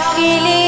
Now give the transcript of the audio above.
अकेले